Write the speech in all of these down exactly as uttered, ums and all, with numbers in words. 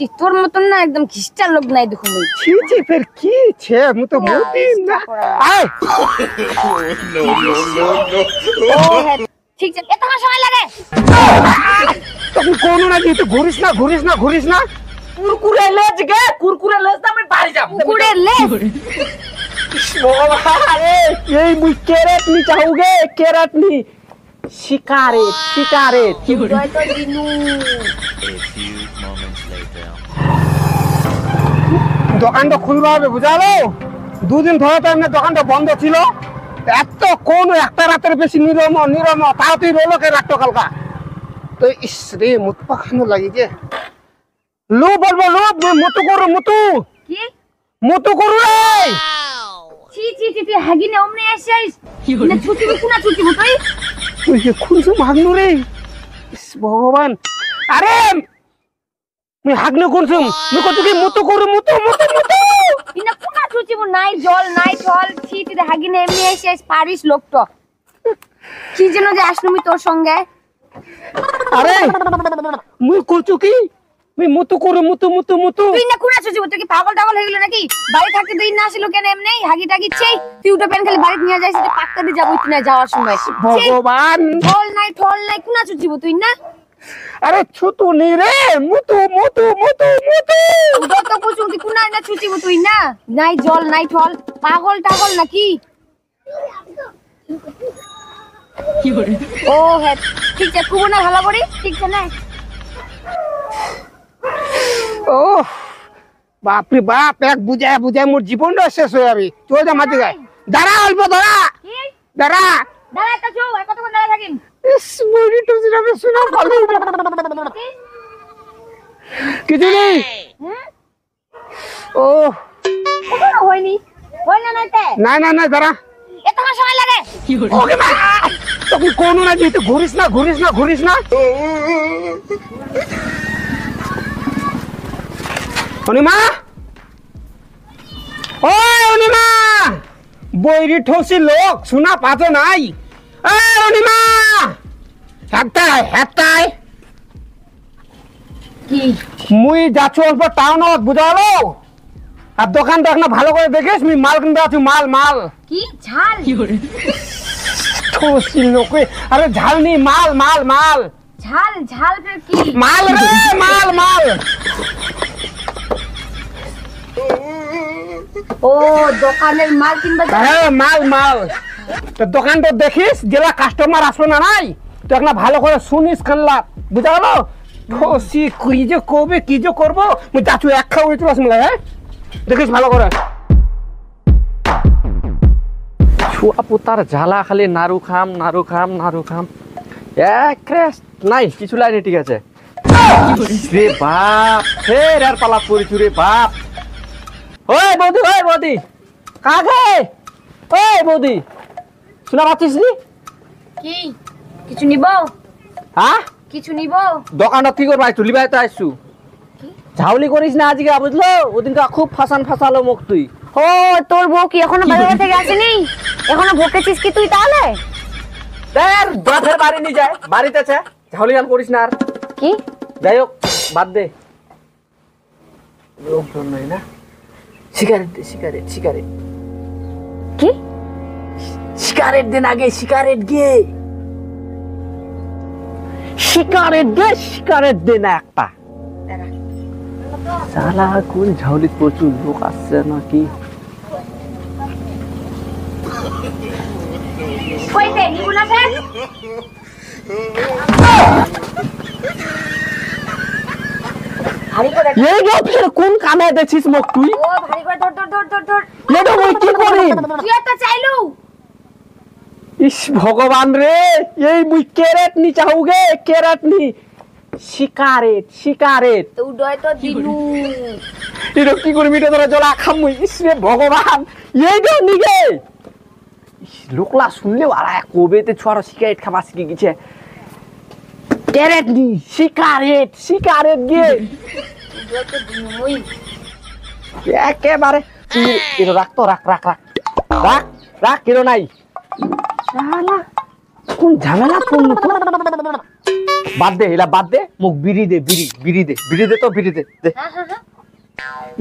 ছি তোর মতন না একদম খিস্টা লোক নাই দেখো মই ছি ছি ফের কি ছে মু তো মোটি না আয় নো নো নো নো ঠিক আছে এত সময় লাগে তুমি কোন না তুই ঘুরিস না ঘুরিস না ঘুরিস না কুরকুরে লেজ গে কুরকুরে লেজ না আমি বাড়ি যাব কুরকুরে লেজ বাবা আরে এই মুই ক্যারেট নি চাওগে ক্যারেট নি Sikaret, sikaret. Dokan to khulba hobe bujhalo. Dui din dhore to amne dokan ta bondo chilo. Etto kono ekta rater beshi niromo niromo tao tui roloke rakto kalka. To isre mutpakhano lagi je. Lu bolbo lu mutu koru mutu. Ki? Mutu koru ei. Chi chi chi chi hagine omne ashais. Na chuti bu kuna chuti bu toi. Wih, kunci magnu re, Bhagawan. Arem, ini hagnu kunci, ini kau tuh mutu kuru mutu mutu mutu. Ini aku nggak cuci bu, naik jol naik jol, sih tidak hagi nemi es es Paris lokto. Sih jenuh jasnu itu songga. Arem, ini kau tuh ki, ini mutu kuru mutu mutu mutu. Ini aku nggak cuci bu, tuh ki pagal pagal lagi loh naki. Balik hagi tuh ini nasi loknya nem nih, hagi hagi ceh. Tiup depan kali balik nih aja sih. Tadi jago itu nih jawab semua. Bhagawan. Thol naik thol naik kuna cuci bu tuh ina. Arey cuci nih re, mutu mutu mutu mutu. Udah tak kucu di kuna ina cuci bu tuh ina. Naik jol naik thol, pagol tagol naki. Oh head, ठीक है कुबना हला बोली, ठीक है ना? Oh, बाप रे बाप एक बुझाया बुझाया मुझे जीवन डर से सोया भी, चौदह मत गए। Dara albo dara. Dara. Dara to jo, e koto dara thakin. Is mori to jira me shuna bhalo. Kitini? Hmm? Oh. Kono hoy ni. Hoy na na te. Na na na dara. Eto shomoy lage. Oke ma. Tumi kono na je to ghuris na ghuris na ghuris na. Onima? Oy onima. बोरी ठोसी लोग सुना पातो नाई ए ओनिमा हत्ता है हत्ता है की मुई जाछु अल्प टाउन और बुझालो अब दुकान देखना ভালো করে দেখিস মি মাল কিনতে আছি মাল মাल কি ঝাল ठोसी लोग अरे झाल नहीं माल माल माल झाल झाल पे की माल रे माल माल Oh, dokaner mal kinba jara mal mal to dokan to dekhish jela customer aslo na nai to ekna bhalo kore sunish khanla bujhalo khosi kui je kobe ki je korbo mu jachu ekha hoye to asmla he dekhish bhalo kore chua putar jhala khali naru kham naru kham naru kham ek res nai kichu laini thik ache re bap pher ar pala porichu re bap Oi, Bodhi, oi, Bodhi. Kagai. Oi, Bodhi. Suna patis ni? Ki. Kichu nibo. Ha? Kichu nibo. Dokanot ki korbai tuli bai ta asu. Ki? Jhauli koris na ajike bujhlo? Odinka khub fasan fasalo mok tui. O tor bo ki ekhono bazar theke asheni? Ekhono bokechis ki tui tale? Der bader bari ni jay. Barite ache. Jhauli jal koris na ar. Ki? Jayok bad de. Lok ton nai na. Sigaret de sigaret sigaret ki sigaret din age sigaret ge sigaret de sigaret din ekta sala kon jhauli pochu lok asche na ki koite nigula sen ये जो फिर कौन काम है देखिस मक तुई ओ भारी को डर डर डर डर ये तो मुई की करी ये तो चाइलो इस भगवान रे ये मुई कैरेट नी चाहूगे कैरेट नी सिगारेट सिगारेट तो डय तो दिनु ये तो की करी मिटा तोरा जला खाम मुई इस रे भगवान ये जो निगे लोकला सुनले वाला कोबे ते छोरा सिगारेट खावा सिकी Gichhe Keret nih, sikaret, sikaret gue. Gue tuh bingung. Ya, kayak bare. Kilo rak to rak rak rak. Rak, rak kilo nai. Salah. Kun jamela kun. বাদ দে এলা বাদ দে মুখ বিড়ি দে বিড়ি বিড়ি দে বিড়ি দে তো বিড়ি দে দে হ্যাঁ হ্যাঁ হ্যাঁ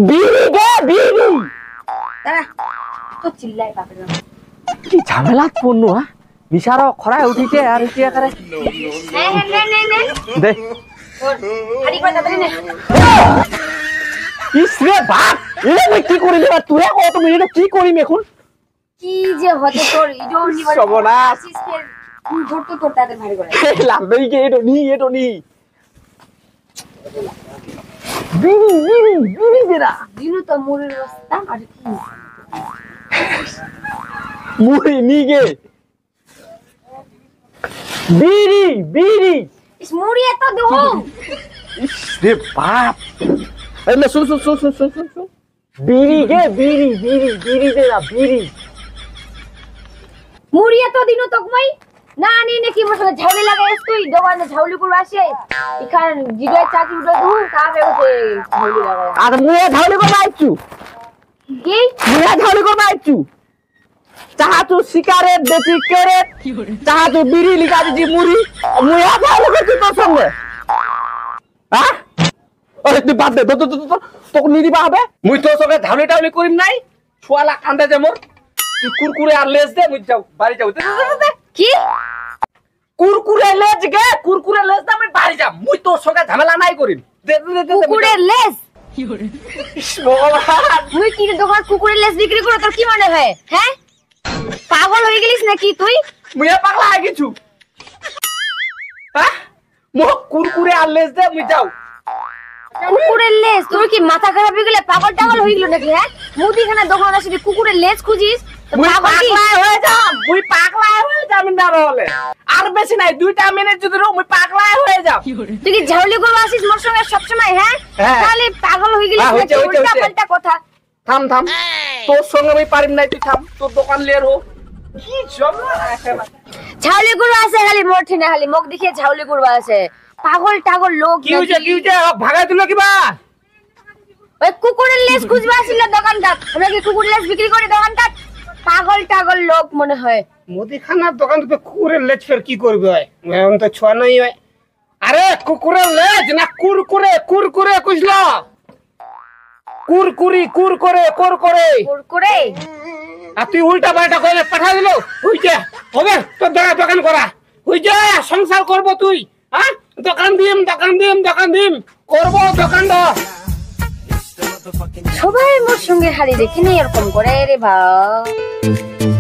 বিড়ি দে বিড়ি দাঁড়া তো চিল্লাই বাপের কি ঝামেলা পড়নো আ মিশারা খরায় উঠিছে আর কি করে না না না না দে আরে কথা বলি না ইসরে বাপ এলা মই কি করিলে বা তুই কত মিনিট কি করিম এখন কি যে হতে তোর ইডো নিবার সবনাশ ধরতো তোটাতে ভারী করে লাম্বেই কে এডো নি এডো নি বিড়ি বিড়ি বিড়ি দেরা দিনু তো মুড়ি রাস্তা আর কি মুড়ি নি গে বিড়ি বিড়ি ইস মুড়ি এত দেও ইস রে বাপ এলা শুন শুন শুন শুন শুন শুন বিড়ি গে বিড়ি বিড়ি বিড়ি দেরা বিড়ি মুড়ি এত দিনু তক মই না নি নাকি মশলা ঝাউলি লাগাইস তুই দোকানে ঝাউলি করে আসে ইখান জিগাই চাকি উড়া দু কাবে ওতে ঝাউলি লাগায় আর মুয়া ঝাউলি করে আইছু কি মুয়া ঝাউলি করে আইছু চাহা তু সিগারেট বেচি করে চাহা তু বিড়ি লিখা দিছি মুড়ি মুয়া ঝাউলি করে কি পছন্দ হ্যাঁ ওই তুই বাদ দে তো তো তোক নিদি পাবে মুই তো সবে ঝাউলি টাউলি করিম নাই ছুয়ালা কান্দে যে মোর তুই কুরকুরে আর লেজ দে মুই যাও বাড়ি যাও দে দে কি কুরকুরে লেজ গে কুরকুরে লেজ না আমি বাড়ি যাব মুই তোর সঙ্গে ঝামেলা নাই করিম দে দে দে কুকুরে লেজ কি করে ভগবান তুই কি দোকান কুকুরে লেজ বিক্রি করে তোর কি মনে হয় হ্যাঁ পাগল হয়ে গেলিস নাকি তুই মুইয়া পাগলা হয়ে গেছু হ্যাঁ মো কুরকুরে আর লেজ দে মুই যাও কুকুরে লেজ তোর কি মাথা খারাপ হয়ে গেলে পাগল টাগল হয়ে গেল নাকি হ্যাঁ মুদিখানা দোকান আসে কুকুরে লেজ খুঁজিস মুই পাগলা হয়ে যাব মুই পাগলা হয়ে যাব না বলে আর বেশি নাই দুইটা মিনিট যদি মুই পাগলা হয়ে যাব তুই কি ঝাউলি গো আসিস মোর সঙ্গে সব সময় হ্যাঁ খালি পাগল হই গেলি উল্টা পাল্টা কথা থাম থাম তোর সঙ্গে আমি পারিম নাই তুই থাম তোর দোকান লের হো কি জমা ঝাউলি গো আসে খালি মোরঠি না খালি মুখ দেখিয়ে ঝাউলি গো আসে পাগল টাগল লোক কি হইছে কি হইছে ভাগাই দিল কি বা ওই কুকুরের লেজ খুঁজবা আসিল দোকানদার আমরা কি কুকুরের লেজ বিক্রি করে দোকানদার পাগল টাগল লোক মনে হয় মুদিখানার দোকান থেকে কুকুরের লেজ ফের কি করবে হয় এখন তো ছোঁয়া নাই হয় আরে কুকুরের লেজ না কুরকুরে কুরকুরে কুছলা কুরকুরি কুরকুরে কুরকুরে কুরকুরে আর তুই উল্টা পাল্টা কইলে পাঠা দিল হই যা হবে তোর দোকান দোকান করা হই যা সংসার করব তুই হ্যাঁ দোকান দিম দোকান দিম দোকান দিম করব দোকান দ সবাই মোর সঙ্গে হারি দেখি না এরকম করে রে ভাই।